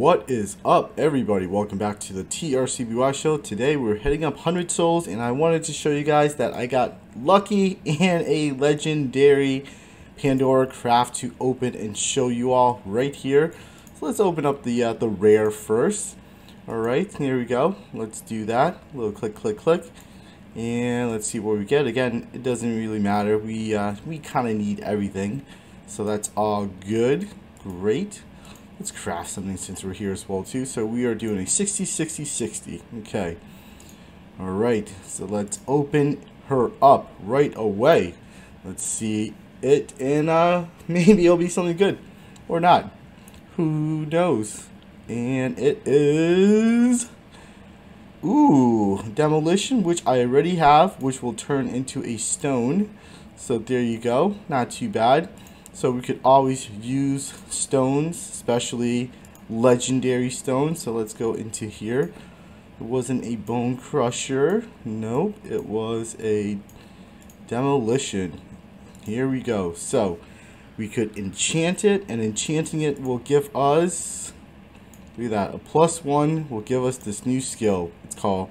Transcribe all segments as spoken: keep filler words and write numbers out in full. What is up, everybody? Welcome back to the T R C B Y Show. Today we're hitting up one hundred souls, and I wanted to show you guys that I got lucky and a legendary Pandora craft to open and show you all right here. So let's open up the uh, the rare first. All right, here we go. Let's do that. A little click, click, click, and let's see what we get. Again, it doesn't really matter. We uh, we kind of need everything, so that's all good. Great. Let's craft something since we're here as well too. So we are doing a sixty sixty sixty. Okay. All right. So let's open her up right away. Let's see it, and uh maybe it'll be something good or not. Who knows? And it is ooh, Demolition, which I already have, which will turn into a stone. So there you go. Not too bad. So we could always use stones, especially legendary stones. So let's go into here. It wasn't a Bone Crusher. Nope, it was a Demolition. Here we go. So we could enchant it, and enchanting it will give us, look at that, a plus one will give us this new skill. It's called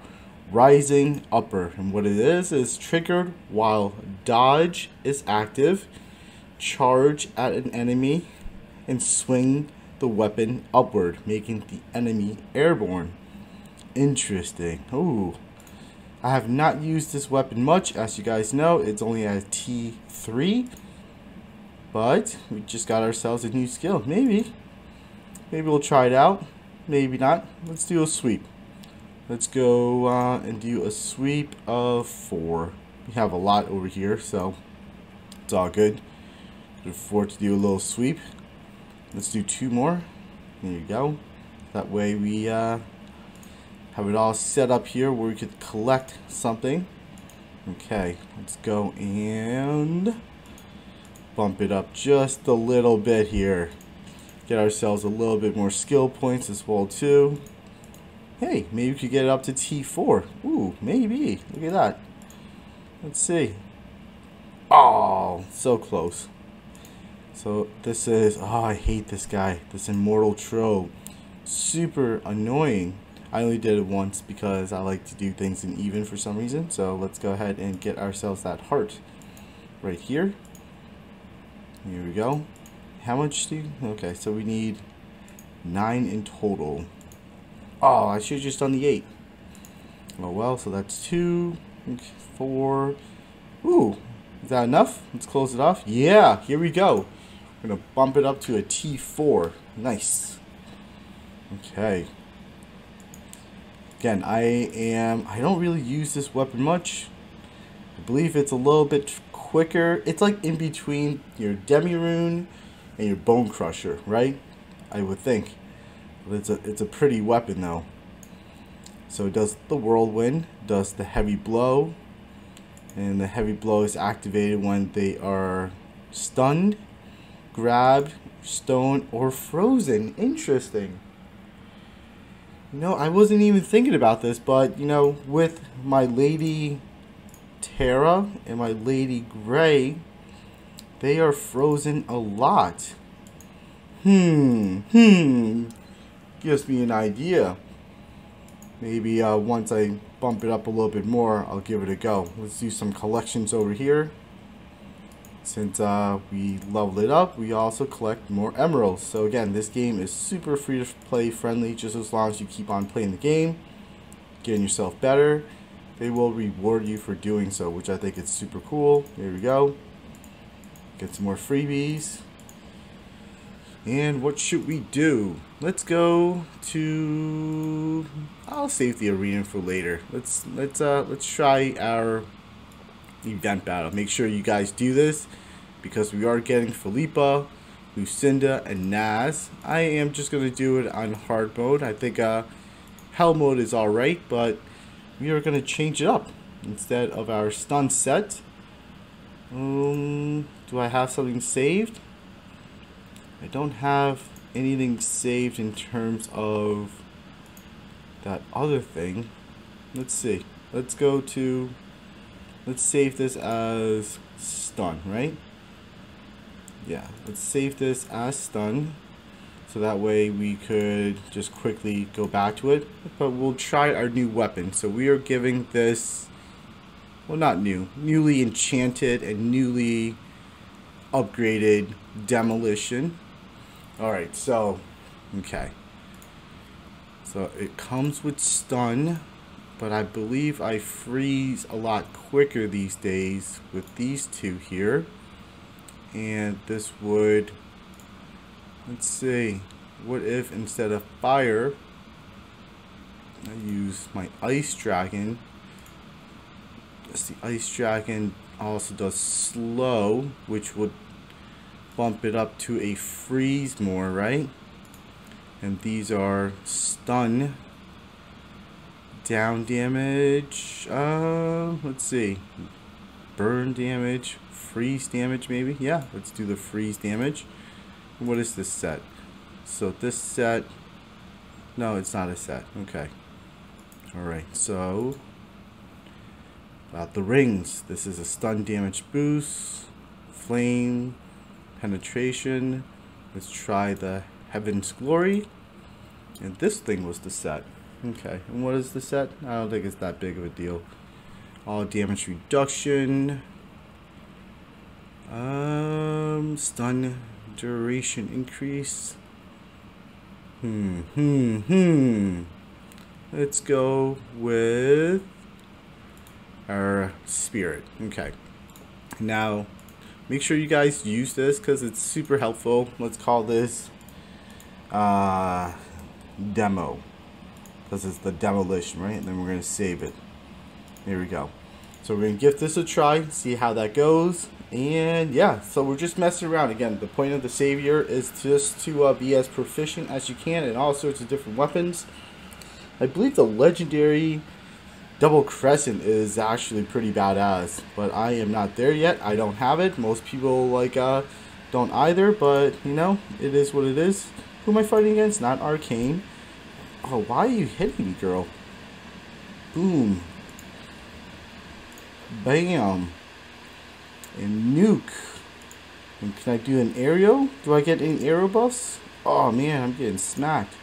Rising Upper. And what it is, is triggered while dodge is active. Charge at an enemy and swing the weapon upward, making the enemy airborne. Interesting. Ooh, I have not used this weapon much. As you guys know, it's only at T three, but we just got ourselves a new skill. Maybe maybe we'll try it out, maybe not. Let's do a sweep. Let's go uh, and do a sweep of four. We have a lot over here, so it's all good. Could afford to do a little sweep. Let's do two more. There you go. That way we uh, have it all set up here where we could collect something. Okay, let's go and bump it up just a little bit here. Get ourselves a little bit more skill points as well too. Hey, maybe we could get it up to T four. Ooh, maybe. Look at that. Let's see. Oh, so close. So this is, oh, I hate this guy, this immortal troll. Super annoying. I only did it once because I like to do things in even for some reason. So let's go ahead and get ourselves that heart right here. Here we go. How much do you, okay, so we need nine in total. Oh, I should have just done the eight. Oh well, so that's two, four. Ooh, is that enough? Let's close it off. Yeah, here we go. We're gonna bump it up to a T four. Nice. Okay. Again, I am. I don't really use this weapon much. I believe it's a little bit quicker. It's like in between your Demi Rune and your Bone Crusher, right? I would think. But it's a it's a pretty weapon though. So it does the Whirlwind, does the Heavy Blow, and the Heavy Blow is activated when they are stunned, grabbed, stoned, or frozen. Interesting. No, I wasn't even thinking about this, but you know, with my Lady Terra and my Lady Grey, they are frozen a lot. Hmm, hmm. Gives me an idea. Maybe uh, once I bump it up a little bit more, I'll give it a go. Let's do some collections over here. Since uh, we leveled it up, we also collect more emeralds. So again, this game is super free to play friendly, just as long as you keep on playing the game, getting yourself better. They will reward you for doing so, which I think is super cool. There we go. Get some more freebies. And what should we do? Let's go to, I'll save the arena for later. Let's let's uh let's try our event battle. Make sure you guys do this because we are getting Philippa, Lucinda, and Naz. I am just gonna do it on hard mode. I think uh hell mode is alright, but we are gonna change it up. Instead of our stun set. Um do I have something saved? I don't have anything saved in terms of that other thing. Let's see. Let's go to, let's save this as stun, right? Yeah, let's save this as stun. so that way we could just quickly go back to it. But we'll try our new weapon. So we are giving this, well, not new, newly enchanted and newly upgraded Demolition. All right, so, okay. So it comes with stun, but I believe I freeze a lot quicker these days with these two here. And this would, let's see, what if instead of fire, I use my Ice Dragon. The Ice Dragon also does slow, which would bump it up to a freeze more, right? And these are stun, down damage, uh, let's see, burn damage, freeze damage maybe. Yeah, let's do the freeze damage. What is this set? So this set, no, it's not a set. Okay. All right. So about the rings, this is a stun damage boost, flame, penetration. Let's try the Heaven's Glory. And this thing was the set. Okay. And what is the set? I don't think it's that big of a deal. All damage reduction. Um, stun duration increase. Hmm, hmm, hmm. Let's go with our spirit. Okay. Now, make sure you guys use this because it's super helpful. Let's call this uh, demo because it's the Demolition, right? And then we're going to save it. Here we go. So we're going to give this a try, see how that goes. And yeah, so we're just messing around. Again, the point of the savior is just to uh, be as proficient as you can in all sorts of different weapons. I believe the legendary double crescent is actually pretty badass, but I am not there yet. I don't have it. Most people like uh, don't either, but you know, it is what it is. Who am I fighting against? Not Arcane. Oh, why are you hitting me, girl? Boom. Bam. And nuke. And can I do an aerial? Do I get any aerial buffs? Oh man, I'm getting smacked.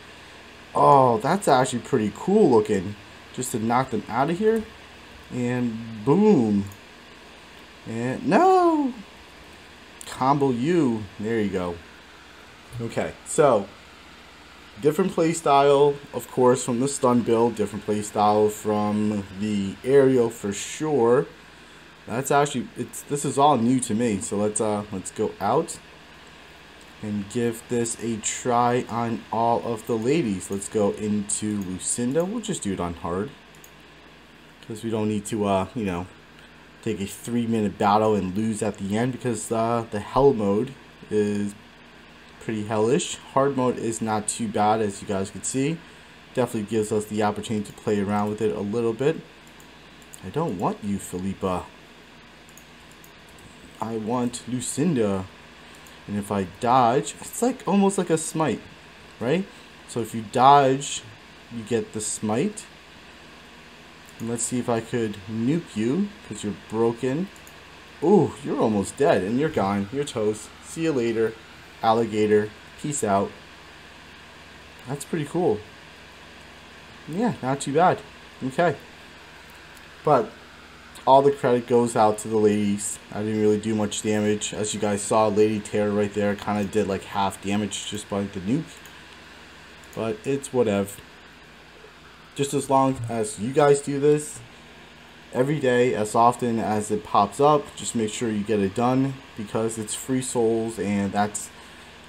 Oh, that's actually pretty cool looking. Just to knock them out of here. And boom. And no. Combo you. There you go. Okay, so different play style, of course, from the stun build. Different play style from the aerial for sure. That's actually, it's, this is all new to me. So let's uh let's go out and give this a try on all of the ladies. Let's go into Lucinda. We'll just do it on hard because we don't need to uh you know, take a three minute battle and lose at the end, because uh the hell mode is pretty hellish. Hard mode is not too bad, as you guys can see. Definitely gives us the opportunity to play around with it a little bit. I don't want you, Philippa. I want Lucinda. And if I dodge, it's like almost like a smite, right? So if you dodge, you get the smite. And let's see if I could nuke you because you're broken. Ooh, you're almost dead and you're gone. You're toast. See you later, alligator. Peace out. That's pretty cool. Yeah, not too bad. Okay. But all the credit goes out to the ladies. I didn't really do much damage. As you guys saw, Lady Terror right there kind of did like half damage just by the nuke. But it's whatever. Just as long as you guys do this every day, as often as it pops up, just make sure you get it done because it's free souls, and that's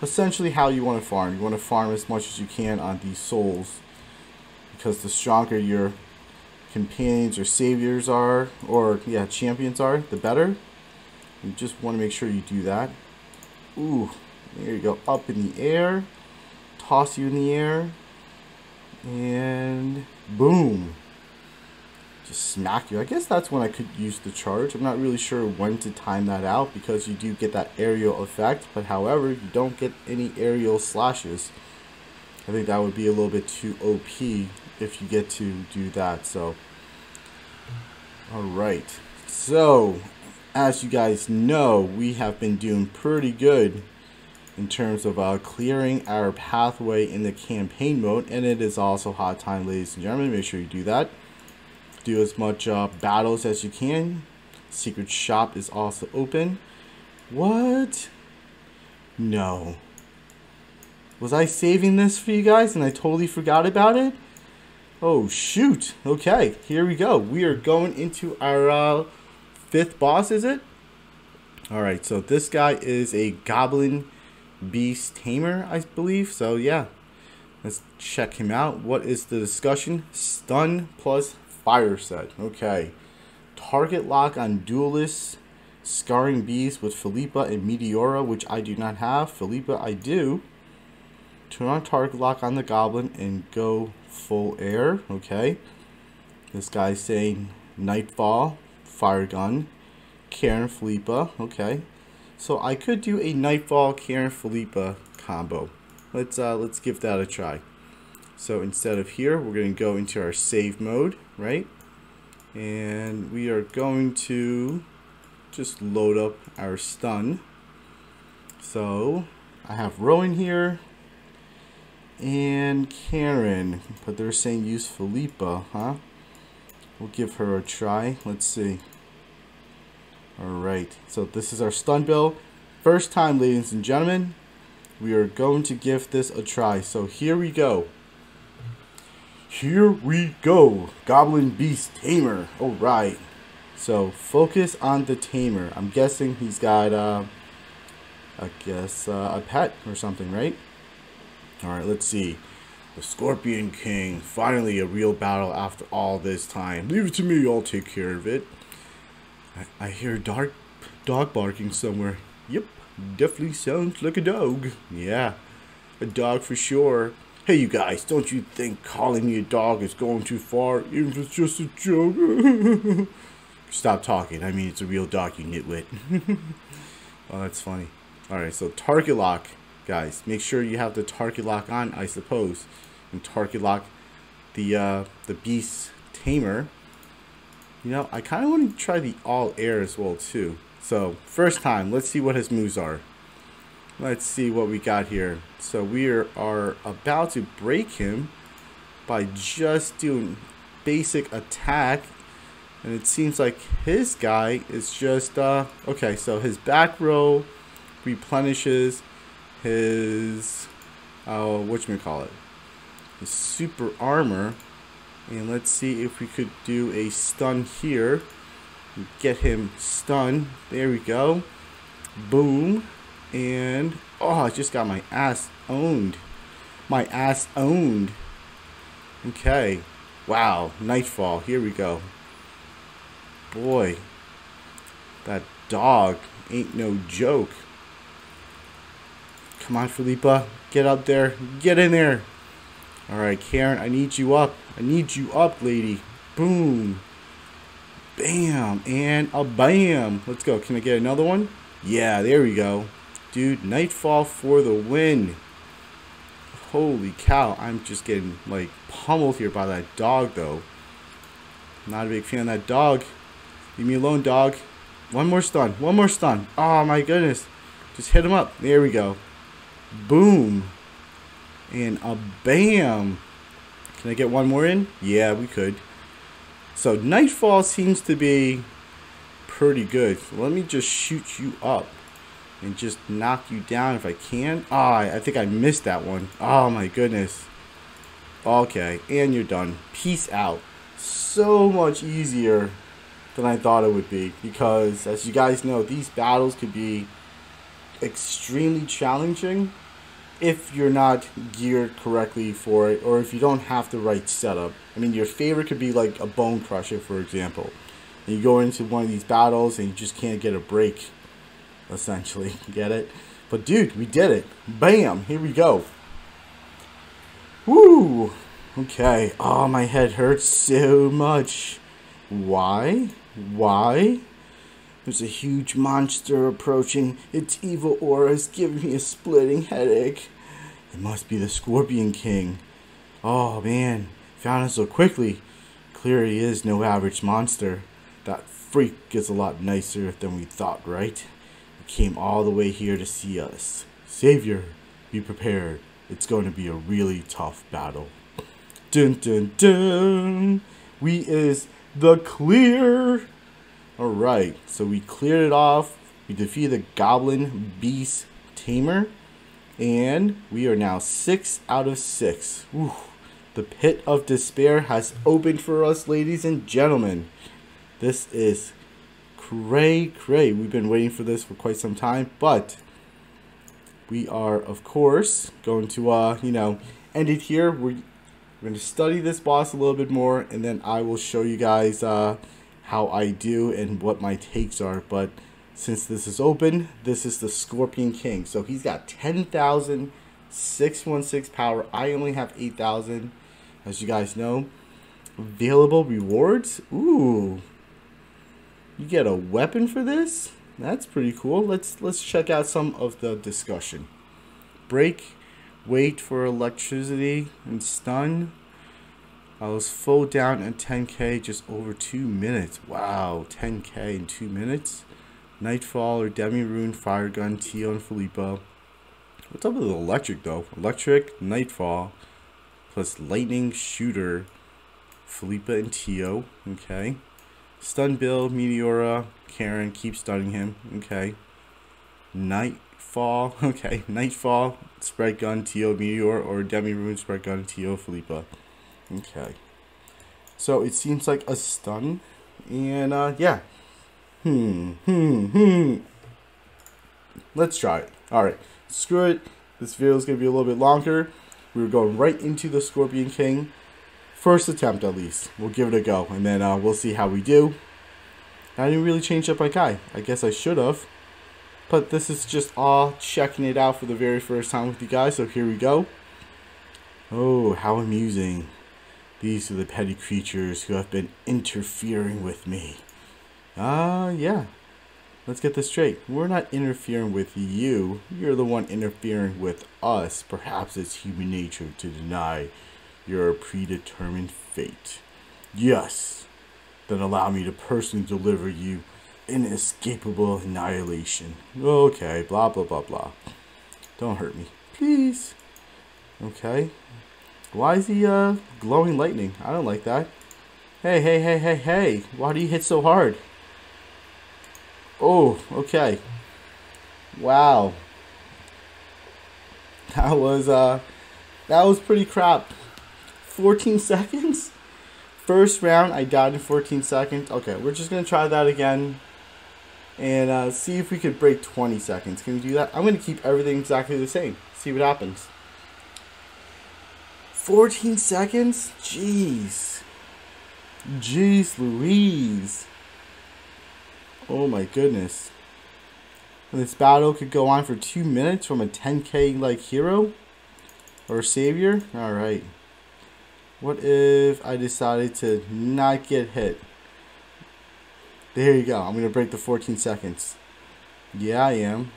essentially how you want to farm. You want to farm as much as you can on these souls because the stronger your companions or saviors are, or yeah, champions are, the better. You just want to make sure you do that. Ooh, there you go, up in the air, toss you in the air, and boom, just smack you. I guess that's when I could use the charge. I'm not really sure when to time that out because you do get that aerial effect, but however, you don't get any aerial slashes. I think that would be a little bit too O P if you get to do that. So alright, so as you guys know, we have been doing pretty good in terms of uh, clearing our pathway in the campaign mode, and it is also hot time, ladies and gentlemen. Make sure you do that. Do as much uh, battles as you can. Secret shop is also open. What? No. Was I saving this for you guys and I totally forgot about it? Oh shoot. Okay, here we go. We are going into our uh, fifth boss, is it? Alright, so this guy is a Goblin Beast Tamer, I believe. So yeah, let's check him out. What is the discussion? Stun plus fire set. Okay. Target lock on duelists. Scarring Beast with Philippa and Meteora, which I do not have. Philippa, I do. Turn on target lock on the goblin and go full air. Okay. This guy's saying Nightfall, Fire Gun, Karen, Philippa. Okay. So I could do a Nightfall, Karen, Philippa combo. Let's uh, let's give that a try. So instead of here, we're going to go into our save mode, right? And we are going to just load up our stun. So I have Rowan here and Karen, but they're saying use Philippa, huh? We'll give her a try. Let's see. Alright, so this is our stun build. First time, ladies and gentlemen, we are going to give this a try. So here we go. Here we go. Goblin Beast Tamer. Alright. So focus on the tamer. I'm guessing he's got uh, I guess uh, a pet or something, right? All right, let's see. The Scorpion King, finally a real battle after all this time. Leave it to me, I'll take care of it. I, I hear dark dog barking somewhere. Yep, definitely sounds like a dog. Yeah, a dog for sure. Hey, you guys, don't you think calling me a dog is going too far, even if it's just a joke? Stop talking. I mean, it's a real dog, you nitwit. Oh, that's funny. Alright, so target lock, guys. Make sure you have the target lock on, I suppose. And target lock the, uh, the Beast Tamer. You know, I kind of want to try the all air as well, too. So, first time. Let's see what his moves are. Let's see what we got here. So, we are, are about to break him by just doing basic attack. And it seems like his guy is just, uh, okay, so his back row replenishes his, uh, whatchamacallit, his super armor. And let's see if we could do a stun here. Get him stunned. There we go. Boom. And, oh, I just got my ass owned. My ass owned. Okay. Wow. Nightfall. Here we go. Boy, that dog ain't no joke. Come on, Philippa, get up there, get in there. All right, Karen, I need you up. I need you up, lady. Boom, bam, and a bam. Let's go. Can I get another one? Yeah, there we go, dude. Nightfall for the win. Holy cow, I'm just getting like pummeled here by that dog, though. Not a big fan of that dog. Leave me alone, dog. One more stun. One more stun. Oh, my goodness. Just hit him up. There we go. Boom. And a bam. Can I get one more in? Yeah, we could. So, Nightfall seems to be pretty good. So let me just shoot you up and just knock you down if I can. Ah, oh, I think I missed that one. Oh, my goodness. Okay, and you're done. Peace out. So much easier than I thought it would be, because as you guys know, these battles could be extremely challenging if you're not geared correctly for it, or if you don't have the right setup. I mean, your favorite could be like a Bone Crusher, for example, and you go into one of these battles and you just can't get a break, essentially. Get it? But dude, we did it. Bam, here we go. Woo. Okay. Oh, my head hurts so much. Why? Why? There's a huge monster approaching. Its evil aura is giving me a splitting headache. It must be the Scorpion King. Oh man, found him so quickly. Clearly is no average monster. That freak is a lot nicer than we thought, right? He came all the way here to see us. Savior, be prepared. It's going to be a really tough battle. Dun dun dun. We is the clear. Alright, so we cleared it off. We defeated the Goblin Beast Tamer. And we are now six out of six. Whew. The Pit of Despair has opened for us, ladies and gentlemen. This is cray cray. We've been waiting for this for quite some time, but we are, of course, going to, uh, you know, end it here. We're, we're going to study this boss a little bit more, and then I will show you guys uh, how I do and what my takes are. But since this is open, this is the Scorpion King. So he's got ten thousand six hundred sixteen power. I only have eight thousand, as you guys know. Available rewards. Ooh. You get a weapon for this? That's pretty cool. Let's let's check out some of the discussion. Break, wait for electricity, and stun. I was full down at ten K just over two minutes. Wow, ten K in two minutes. Nightfall or Demi Rune, Fire Gun, Tio and Philippa. What's up with electric though? Electric, Nightfall, plus Lightning Shooter, Philippa and Tio. Okay. Stun build, Meteora, Karen, keep stunning him. Okay. Nightfall. Okay. Nightfall, Spread Gun, Tio, Meteor, or Demi Rune, Spread Gun, Tio, Philippa. Okay. So it seems like a stun. And uh, yeah. Hmm. Hmm. Hmm. Let's try it. Alright. Screw it. This video is going to be a little bit longer. We were going right into the Scorpion King. First attempt, at least. We'll give it a go, and then uh, we'll see how we do. I didn't really change up my guy. I guess I should have. But this is just all checking it out for the very first time with you guys, so here we go. Oh, how amusing. These are the petty creatures who have been interfering with me. Ah, uh, yeah. Let's get this straight. We're not interfering with you. You're the one interfering with us. Perhaps it's human nature to deny your predetermined fate. Yes. Then allow me to personally deliver you inescapable annihilation. Okay, blah, blah, blah, blah. Don't hurt me. Please. Okay. Why is he uh, glowing lightning? I don't like that. Hey, hey, hey, hey, hey. Why do you hit so hard? Oh, okay. Wow. That was, uh, that was pretty crap. fourteen seconds? First round, I died in fourteen seconds. Okay, we're just going to try that again. And uh, see if we could break twenty seconds. Can we do that? I'm going to keep everything exactly the same. See what happens. fourteen seconds? Jeez. Jeez Louise. Oh my goodness. And this battle could go on for two minutes from a ten K like hero? Or savior? Alright. What if I decided to not get hit? There you go. I'm going to break the fourteen seconds. Yeah, I am.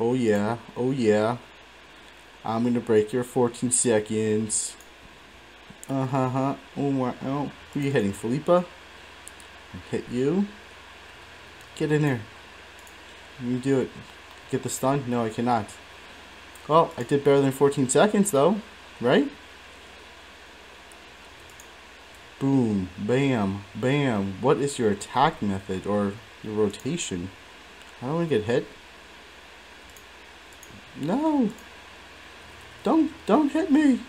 Oh, yeah. Oh, yeah. I'm going to break your fourteen seconds. Uh-huh-huh. Oh, my. Oh. Who are you hitting? Philippa? I hit you. Get in there. You do it. Get the stun? No, I cannot. Well, I did better than fourteen seconds, though. Right? Boom, bam, bam. What is your attack method or your rotation? I don't want to get hit. No. Don't, don't hit me.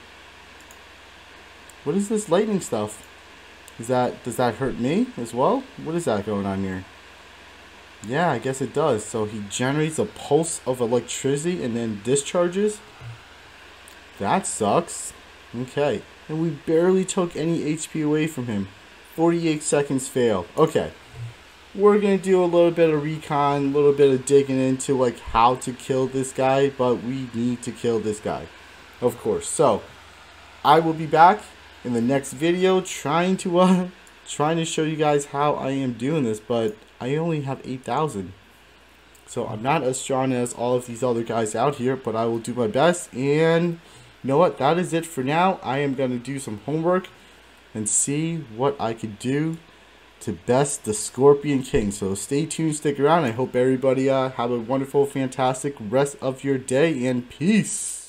What is this lightning stuff? Is that, does that hurt me as well? What is that going on here? Yeah, I guess it does. So he generates a pulse of electricity and then discharges. That sucks. Okay. And we barely took any H P away from him. forty-eight seconds fail. Okay. We're going to do a little bit of recon, a little bit of digging into like how to kill this guy. But we need to kill this guy. Of course. So, I will be back in the next video trying to, uh, trying to show you guys how I am doing this. But I only have eight thousand. So, I'm not as strong as all of these other guys out here. But I will do my best. And you know what, that is it for now. I am going to do some homework and see what I could do to best the Scorpion King. So stay tuned, stick around. I hope everybody uh, have a wonderful, fantastic rest of your day, and peace.